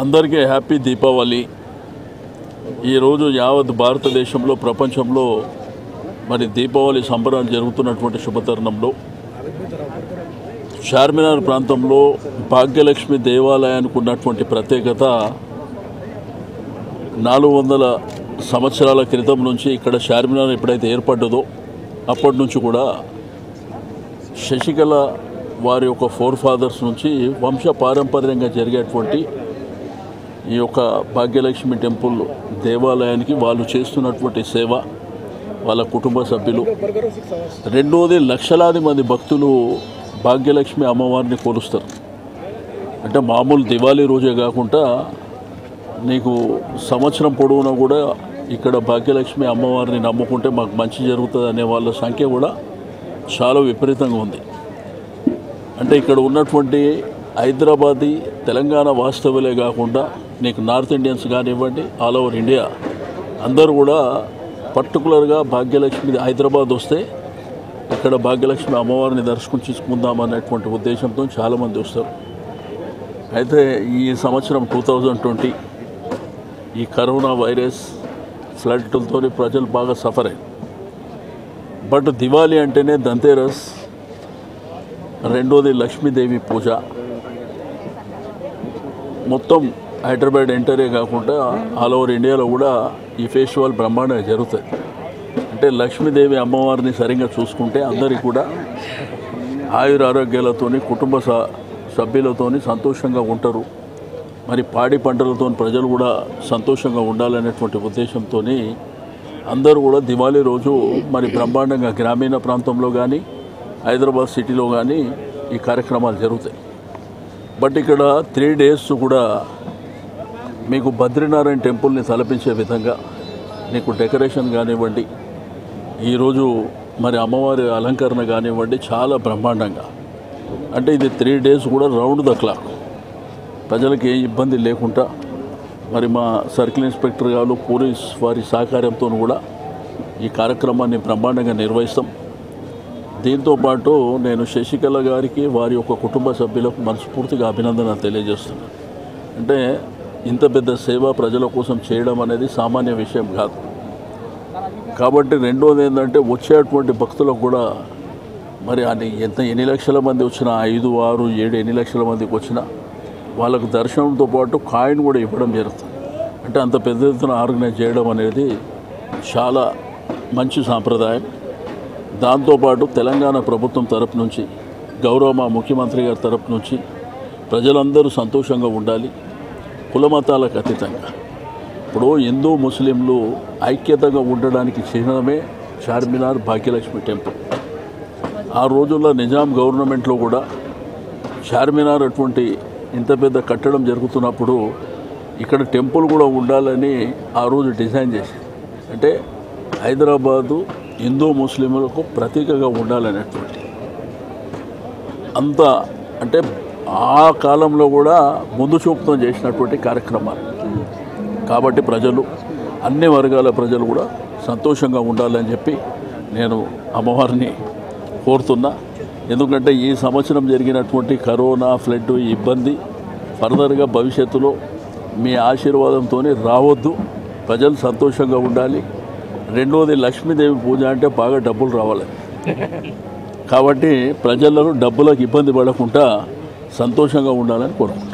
అందరికీ హ్యాపీ దీపావళి। ఈ రోజు యావత్ భారతదేశంలో ప్రపంచంలో మరి దీపావళి సంబరాలు జరుగుతున్నటువంటి శుభతరుణంలో చార్మినార్ ప్రాంతంలో భాగ్యలక్ష్మి దేవాలయానికి ఉన్నటువంటి ప్రత్యేకత 400 సంవత్సరాల క్రితం నుంచి ఇక్కడ చార్మినార్ ఎప్పుడైతే ఏర్పడ్డదో అప్పటి నుంచి కూడా శశికళ వారి యొక్క ఫోర్ ఫాదర్స్ నుంచి వంశ పారంపర్యంగా జరిగేటువంటి ఈ యొక్క భాగ్యలక్ష్మి టెంపుల్ దేవాలయానికి వాళ్ళు చేస్తున్నటువంటి సేవ, వాళ్ళ కుటుంబ సభ్యులు, రెండోది లక్షలాది మంది భక్తులు భాగ్యలక్ష్మి అమ్మవారిని కొలుస్తారు. అంటే మామూలు దివాళీ రోజే కాకుండా నీకు సంవత్సరం పొడవునా కూడా ఇక్కడ భాగ్యలక్ష్మి అమ్మవారిని నమ్ముకుంటే మాకు మంచి జరుగుతుంది అనే వాళ్ళ సంఖ్య కూడా చాలా విపరీతంగా ఉంది. అంటే ఇక్కడ ఉన్నటువంటి హైదరాబాదీ తెలంగాణ వాస్తవులే కాకుండా నీకు నార్త్ ఇండియన్స్ కానివ్వండి, ఆల్ ఓవర్ ఇండియా అందరూ కూడా పర్టికులర్గా భాగ్యలక్ష్మి హైదరాబాద్ వస్తే ఇక్కడ భాగ్యలక్ష్మి అమ్మవారిని దర్శించుకుందాం అనేటువంటి ఉద్దేశంతో చాలామంది వస్తారు. అయితే ఈ సంవత్సరం 2020 ఈ కరోనా వైరస్ ఫ్లడ్లతో ప్రజలు బాగా సఫర్ అయ్యారు. బట్ దివాళీ అంటేనే దంతేరస్, రెండోది లక్ష్మీదేవి పూజ. మొత్తం హైదరాబాద్ ఎంటరే కాకుండా ఆల్ ఓవర్ ఇండియాలో కూడా ఈ ఫెస్టివల్ బ్రహ్మాండంగా జరుగుతుంది. అంటే లక్ష్మీదేవి అమ్మవారిని సరిగ్గా చూసుకుంటే అందరికీ కూడా ఆయుర ఆరోగ్యాలతోని కుటుంబ సభ్యులతో సంతోషంగా ఉంటారు. మరి పాడి పంటలతో ప్రజలు కూడా సంతోషంగా ఉండాలనేటువంటి ఉద్దేశంతో అందరూ కూడా దివాళీ రోజు మరి బ్రహ్మాండంగా గ్రామీణ ప్రాంతంలో కానీ హైదరాబాద్ సిటీలో కానీ ఈ కార్యక్రమాలు జరుగుతాయి. బట్ ఇక్కడ 3 డేస్ కూడా మీకు బద్రీనారాయణ టెంపుల్ని తలపించే విధంగా మీకు డెకరేషన్ కానివ్వండి, ఈరోజు మరి అమ్మవారి అలంకరణ కానివ్వండి, చాలా బ్రహ్మాండంగా. అంటే ఇది 3 డేస్ కూడా రౌండ్ ద క్లాక్ ప్రజలకు ఏ ఇబ్బంది లేకుండా మరి మా సర్కిల్ ఇన్స్పెక్టర్ గారు పోలీస్ వారి సహకారంతో కూడా ఈ కార్యక్రమాన్ని బ్రహ్మాండంగా నిర్వహిస్తాం. దీంతోపాటు నేను శశికళ గారికి వారి యొక్క కుటుంబ సభ్యులకు మనస్ఫూర్తిగా అభినందనలు తెలియజేస్తున్నాను. అంటే ఇంత పెద్ద సేవ ప్రజల కోసం చేయడం అనేది సామాన్య విషయం కాదు. కాబట్టి రెండోది ఏంటంటే వచ్చేటువంటి భక్తులకు కూడా మరి అది ఎన్ని లక్షల మంది వచ్చినా, 5, 6, 7 ఎన్ని లక్షల మందికి వచ్చినా వాళ్ళకు దర్శనంతో పాటు కాయిన్ కూడా ఇవ్వడం జరుగుతుంది. అంటే అంత పెద్ద ఎత్తున ఆర్గనైజ్ చేయడం అనేది చాలా మంచి సాంప్రదాయం. దాంతోపాటు తెలంగాణ ప్రభుత్వం తరపు నుంచి, గౌరవ మా ముఖ్యమంత్రి గారి తరపు నుంచి ప్రజలందరూ సంతోషంగా ఉండాలి, కులమతాలకు అతీతంగా. ఇప్పుడు హిందూ ముస్లింలు ఐక్యతగా ఉండడానికి చిహ్నమే చార్మినార్ భాగ్యలక్ష్మి టెంపుల్. ఆ రోజుల్లో నిజాం గవర్నమెంట్లో కూడా చార్మినార్ అటువంటి ఇంత పెద్ద కట్టడం జరుగుతున్నప్పుడు ఇక్కడ టెంపుల్ కూడా ఉండాలని ఆ రోజు డిజైన్ చేసి, అంటే హైదరాబాదు హిందూ ముస్లింలకు ప్రతీకగా ఉండాలనేటువంటి అంత, అంటే ఆ కాలంలో కూడా ముందు చూపుతో చేసినటువంటి కార్యక్రమాలు. కాబట్టి ప్రజలు అన్ని వర్గాల ప్రజలు కూడా సంతోషంగా ఉండాలని చెప్పి నేను అమ్మవారిని కోరుతున్నా. ఎందుకంటే ఈ సంవత్సరం జరిగినటువంటి కరోనా ఫ్లడ్ ఇబ్బంది ఫర్దర్గా భవిష్యత్తులో మీ ఆశీర్వాదంతో రావద్దు, ప్రజలు సంతోషంగా ఉండాలి. రెండోది లక్ష్మీదేవి పూజ అంటే బాగా డబ్బులు రావాలి. కాబట్టి ప్రజలను డబ్బులకు ఇబ్బంది పడకుండా సంతోషంగా ఉండాలని కోరుకుంటున్నాను.